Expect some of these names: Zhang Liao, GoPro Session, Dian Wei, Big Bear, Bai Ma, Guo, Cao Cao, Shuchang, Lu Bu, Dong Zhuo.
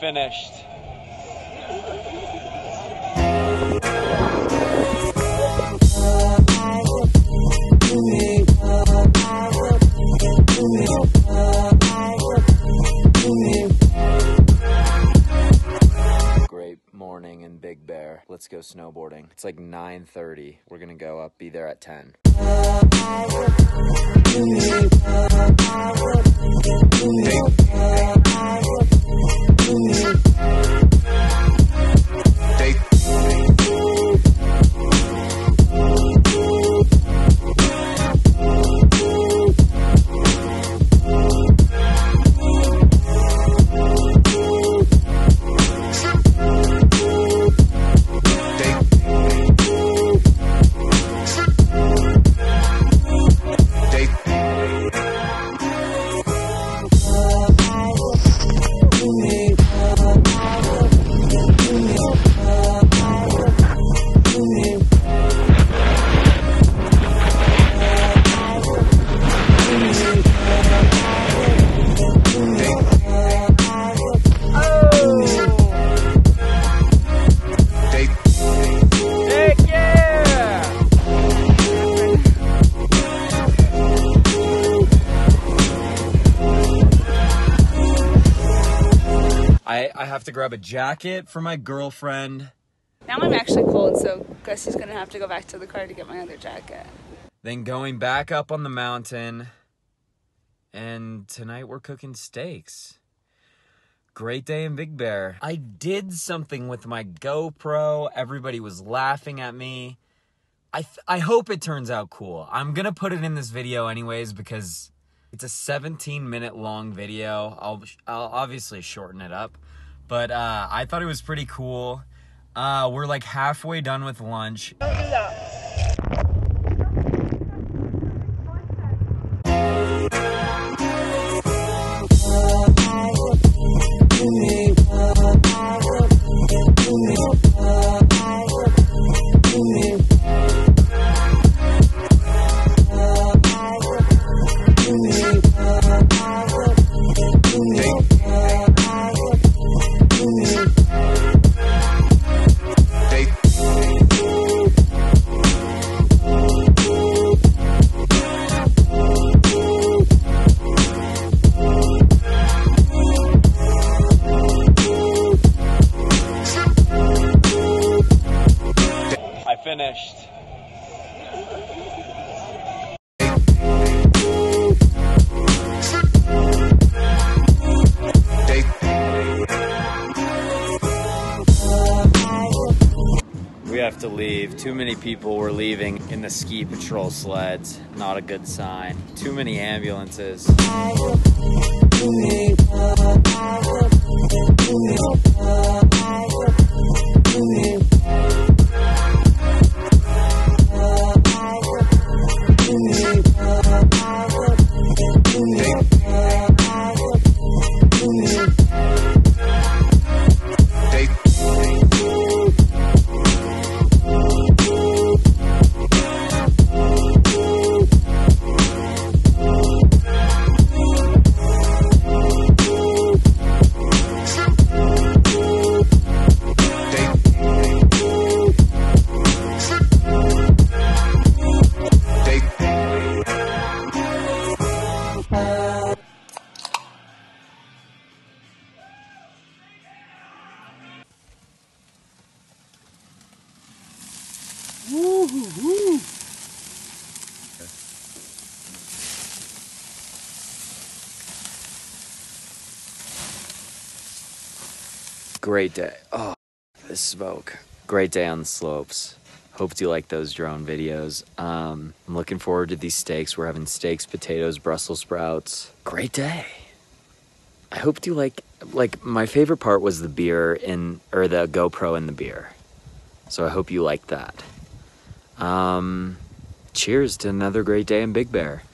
finished. Great morning in Big Bear. Let's go snowboarding. It's like 9:30. We're gonna go up, be there at 10. I have to grab a jacket for my girlfriend. Now I'm actually cold, so Gussie's gonna have to go back to the car to get my other jacket. Then going back up on the mountain, and tonight we're cooking steaks. Great day in Big Bear. I did something with my GoPro. Everybody was laughing at me. I hope it turns out cool. I'm gonna put it in this video anyways because it's a 17-minute long video. I'll obviously shorten it up, but I thought it was pretty cool. We're like halfway done with lunch. Don't do that. Finished. We have to leave. Too many people were leaving in the ski patrol sleds. Not a good sign. Too many ambulances. Woo-hoo-hoo. Great day. Oh, this smoke. Great day on the slopes. Hope you like those drone videos. I'm looking forward to these steaks. We're having steaks, potatoes, Brussels sprouts. Great day. I hope you like my favorite part was the beer in, or the GoPro and the beer. So I hope you like that. Cheers to another great day in Big Bear.